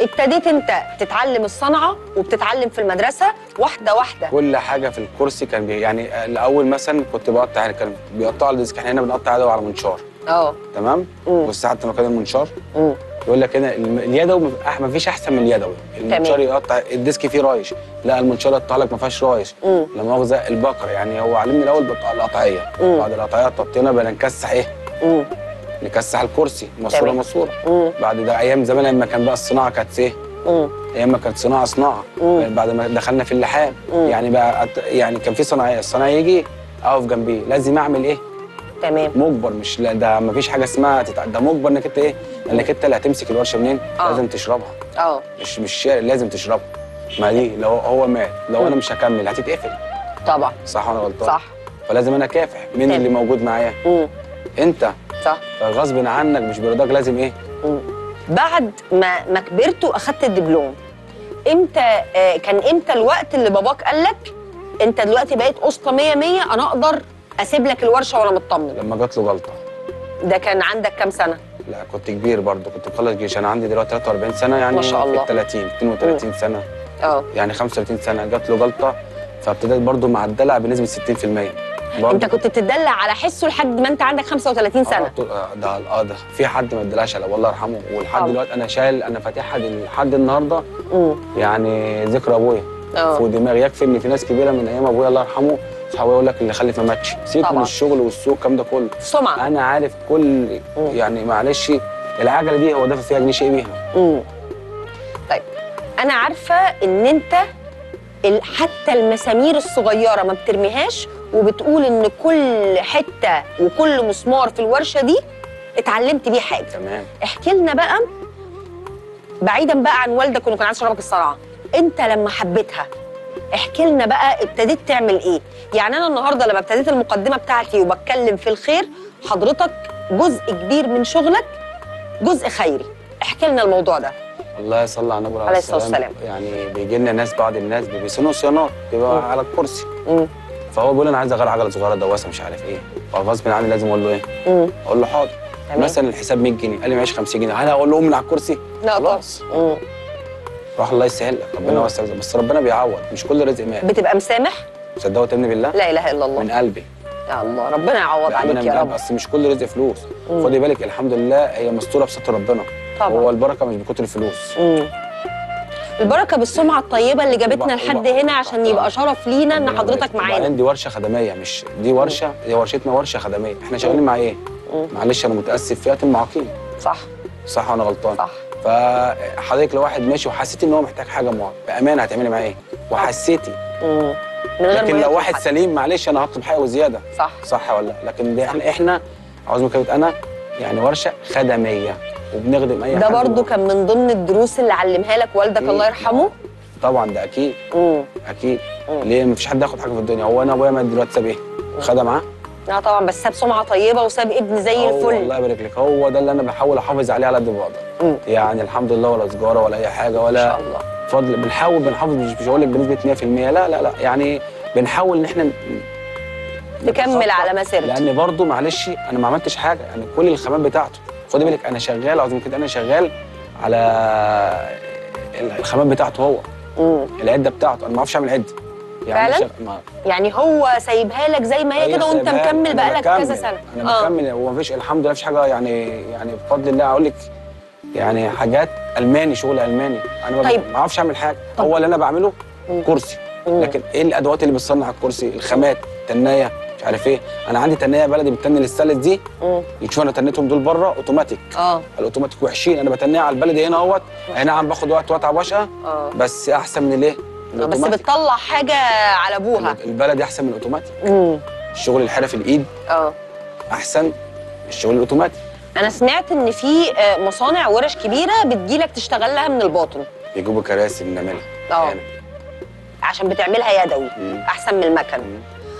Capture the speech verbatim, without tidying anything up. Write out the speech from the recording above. ابتديت انت تتعلم الصنعه وبتتعلم في المدرسه واحده واحده. كل حاجه في الكرسي كان بي... يعني الاول مثلا كنت بقطع، كان بيقطع الديسك، احنا هنا بنقطع يدوي على منشار. اه تمام. بص حتى مكان المنشار امم يقول لك هنا اليدوي ما فيش احسن من اليدوي. المنشار يقطع الديسك فيه رايش، لا المنشار يقطع لك ما فيهاش رايش. لا مؤاخذه البقره، يعني هو علمني الاول بالقطعيه، بعد القطعيه طبطينا بقى نكسح ايه؟ امم نكسح الكرسي ماسوره ماسوره. بعد ده ايام زمان لما كان بقى الصناعه كانت ايه؟ ايام ما كانت صناعه صناعه يعني بعد ما دخلنا في اللحام يعني بقى يعني كان في صناعيه، الصناعي يجي اقف جنبيه لازم اعمل ايه؟ تمام. مجبر، مش لا ده مفيش حاجه اسمها تتع... ده مجبر انك انت ايه؟ انك انت اللي هتمسك الورشه منين؟ آه. لازم تشربها. اه مش مش لازم تشربها. ما دي لو هو مات، لو مم. انا مش هكمل هتتقفل. طبعا. صح ولا غلطان؟ صح. فلازم انا اكافح مين اللي موجود معايا؟ انت. صح. فغصب عنك مش برضاك لازم ايه؟ مم. بعد ما ما كبرت واخدت الدبلوم، امتى آه كان امتى الوقت اللي باباك قال لك انت دلوقتي بقيت قسطه مية مية انا اقدر اسيب لك الورشه وانا مطمن؟ لما جات له جلطه. ده كان عندك كام سنه؟ لا كنت كبير برضه، كنت بخلص جيش، انا عندي دلوقتي تلاتة واربعين سنه، يعني ما شاء الله في تلاتين اتنين وتلاتين سنه، اه يعني خمسة وتلاتين سنه. جات له جلطه فابتديت برضه مع الدلع بنسبه ستين في المية. انت كنت بتدلع على حسه لحد ما انت عندك خمسة وتلاتين سنه؟ اه ده اه ده في حد ما اتدلعش على الله يرحمه، ولحد دلوقتي انا شايل، انا فاتحها لحد النهارده يعني ذكرى ابويا في دماغي. يكفي ان في ناس كبيره من ايام ابويا الله يرحمه صحابي يقول لك اللي خلف ما ماتش. سيبك من الشغل والسوق الكلام ده كله، سمعه. انا عارف كل يعني معلش العجله دي هو دافع فيها جنيه شيء بيها. امم طيب انا عارفه ان انت حتى المسامير الصغيره ما بترميهاش، وبتقول ان كل حته وكل مسمار في الورشه دي اتعلمت بيه حاجه. تمام. احكي لنا بقى، بعيدا بقى عن والدك وانه كان عايز يشربك الصنعه، انت لما حبيتها احكي لنا بقى ابتديت تعمل ايه؟ يعني انا النهارده لما ابتديت المقدمه بتاعتي وبتكلم في الخير، حضرتك جزء كبير من شغلك جزء خيري، احكي لنا الموضوع ده. الله يصلي على النبي عليه الصلاه والسلام. يعني بيجي لنا ناس، بعض الناس بيصينوا صيانات بيبقى على الكرسي، امم فهو بيقول انا عايز اغير عجله صغيره دواسه مش عارف ايه، فغصب عني لازم اقول له ايه؟ امم اقول له حاضر. تمام. مثلا الحساب مية جنيه، قال لي معيش خمسين جنيه، هل هقول له امي على الكرسي؟ لا خلاص. امم راح الله يسهل لك، ربنا واسع، بس ربنا بيعوض، مش كل رزق مال. بتبقى مسامح؟ صدقوا تمني بالله؟ لا اله الا الله. من قلبي. يا الله ربنا يعوض عليك يا رب. بس مش كل رزق فلوس، خدي بالك. الحمد لله هي مستوره بستر ربنا. طبعا. هو البركه مش بكتر الفلوس. امم البركه بالسمعه الطيبه اللي جابتنا لحد هنا، عشان يبقى شرف لينا ان حضرتك معانا. يعني دي ورشه خدميه، مش دي ورشه، دي ورشتنا ورشه خدميه، احنا شغالين مع ايه؟ معلش انا متاسف، فئه المعاقين. صح. صح وانا غلطان. صح. فحضرتك لو واحد ماشي وحسيتي ان هو محتاج حاجه معاه بامانه هتعملي معاه ايه؟ وحسيتي امم من غير، لكن لو واحد سليم معلش انا هطلب حاجه وزياده. صح. صح ولا لا؟ لكن ده احنا احنا عاوز مكانه انا يعني ورشه خدميه وبنخدم اي حاجه. ده برضو كان من ضمن الدروس اللي علمها لك والدك الله يرحمه؟ طبعا ده اكيد. امم اكيد. مم. ليه؟ مفيش حد ياخد حاجه في الدنيا. هو انا ابويا مات دلوقتي ساب ايه؟ خدم معاه؟ لا طبعا، بس ساب سمعه طيبه وساب ابن زي الفل. الله يبارك لك. هو ده اللي انا بحاول احافظ عليه على قد ما اقدر، يعني الحمد لله، ولا سجاره ولا اي حاجه ولا ان شاء الله. فضل بنحاول بنحافظ، مش بقول لك بنسبه مية في المية، لا لا لا، يعني بنحاول ان احنا نكمل على مسيرته، لان برضه معلش انا ما عملتش حاجه، يعني كل الخامات بتاعته. خدي بالك انا شغال، عاوز كده انا شغال على الخامات بتاعته، هو امم العده بتاعته، انا ما اعرفش اعمل عده يعني فعلا؟ ما... يعني هو سايبها لك زي ما هي كده وانت مكمل بقالك كذا سنه. انا آه. مكمل ومفيش، الحمد لله مفيش حاجه، يعني يعني بفضل الله اقول لك يعني حاجات الماني، شغل الماني. انا طيب. ما اعرفش اعمل حاجه. طب. هو اللي انا بعمله مم. كرسي. مم. لكن ايه الادوات اللي بتصنع الكرسي؟ الخامات، تنايه، مش عارف ايه. انا عندي تنايه بلدي بتتني للسلس دي، تشوف انا تنيتهم دول بره اوتوماتيك. اه الاوتوماتيك وحشين، انا بتنيها على البلدي هنا اهوت. اي نعم باخد وقت واتعب واشقى، آه. بس احسن من الايه؟ بس بتطلع حاجه على ابوها. البلدي احسن من الاوتوماتيك. امم الشغل الحرفي الايد اه احسن من الشغل الاوتوماتيك. انا سمعت ان في مصانع ورش كبيره بتجيلك تشتغل لها من الباطن، بيجيبوا كراسي بنعملها اه يعني. عشان بتعملها يدوي احسن من المكن.